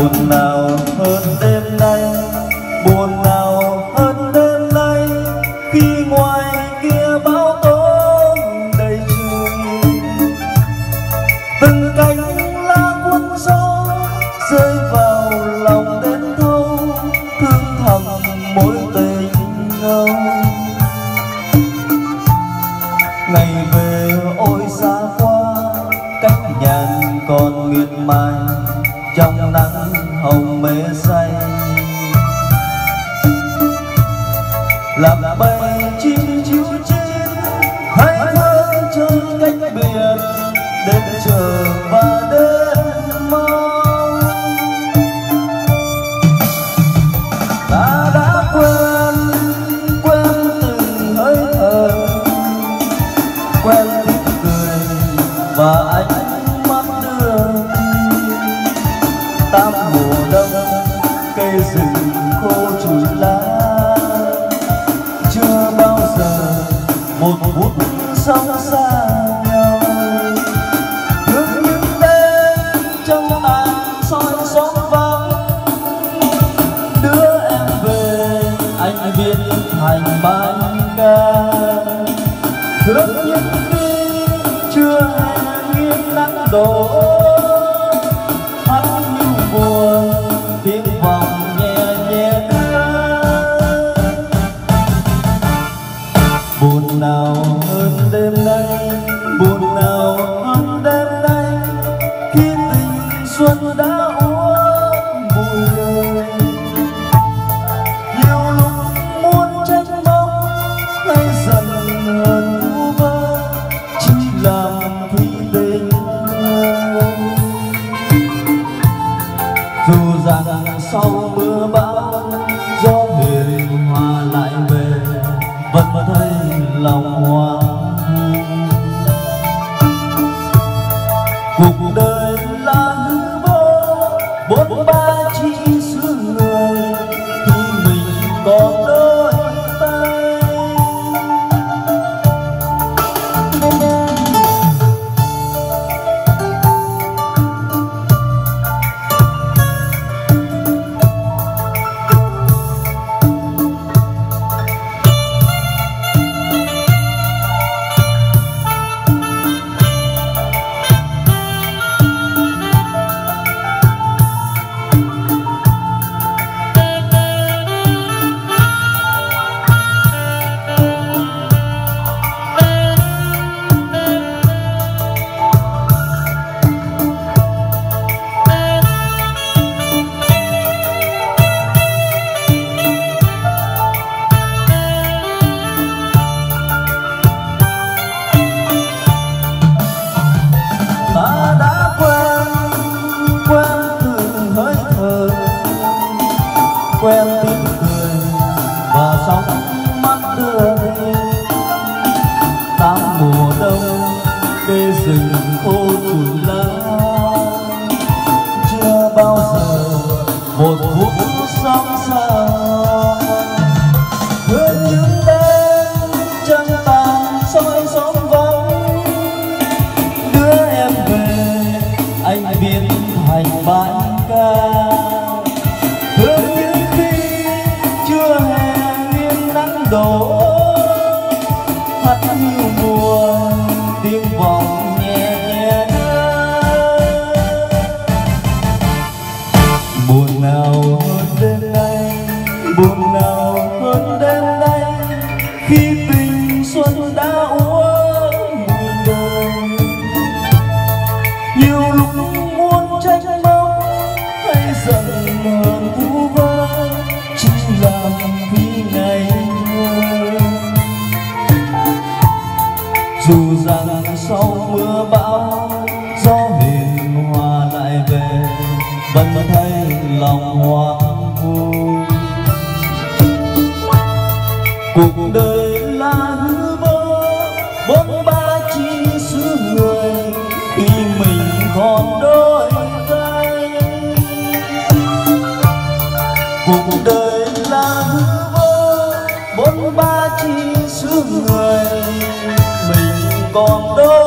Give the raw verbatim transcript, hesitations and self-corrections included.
buồn nào hơn đêm nay, buồn nào hơn đêm nay khi ngoài kia bão tố đầy trời. Từng cánh lá cuốn gió rơi vào lòng đến thâu, thương thầm mối tình ngâu. Ngày về ôi xa qua, cánh nhàn còn miệt mài trong nắng hồng mê say. Làm bay chim chiếu chim hãy thơ trên cánh biển, đến chờ và đến mong. Ta đã quên, quên từng hơi thở, quen tiếng cười và ánh mắt đưa. Tám mùa đông cây rừng khô trụi lá, chưa bao giờ một phút sóng xa nhau. Thương những đêm trong anh soi xóm vắng, đưa em về anh viết thành bài ca. Thương những khi chưa hề nghiêng nắng đổ, buồn nào hơn đêm nay, buồn nào hơn đêm nay khi tình xuân đã uống mùi đời. Nhiều lúc muốn trách móc hay dần hờn vu vơ, chỉ làm thủy tình. Dù rằng sau mưa bão gió biển hòa lại về, vẫn thấy lòng hoang. Cuộc đời là hư vô, bốn ba chỉ xương người khi mình có đôi tay. Quen tiếng cười và sóng mắt đưa đi, tám mùa đông cây rừng khô trụi lá, chưa bao giờ một phút sóng xa. Thương những đêm trăng tàn soi xóm vắng, đưa em về anh biến thành bài ca. Đổ thật nhiều buồn tiếng vọng nhẹ nhẹ, buồn nào hơn đêm nay, buồn nào hơn đêm nay khi tình xuân đã uống mùi đời. Nhiều lúc muốn trách móc hay giận hờn vu vơ, chỉ làm khi ngày. Dù rằng sau mưa bão gió hiền hòa lại về, vẫn thấy lòng hoang vu. Cuộc đời là hư vô, bốn ba chỉ xứ người khi mình còn đôi tay. Cuộc đời là hư vô, bốn ba chỉ xứ người còn đâu.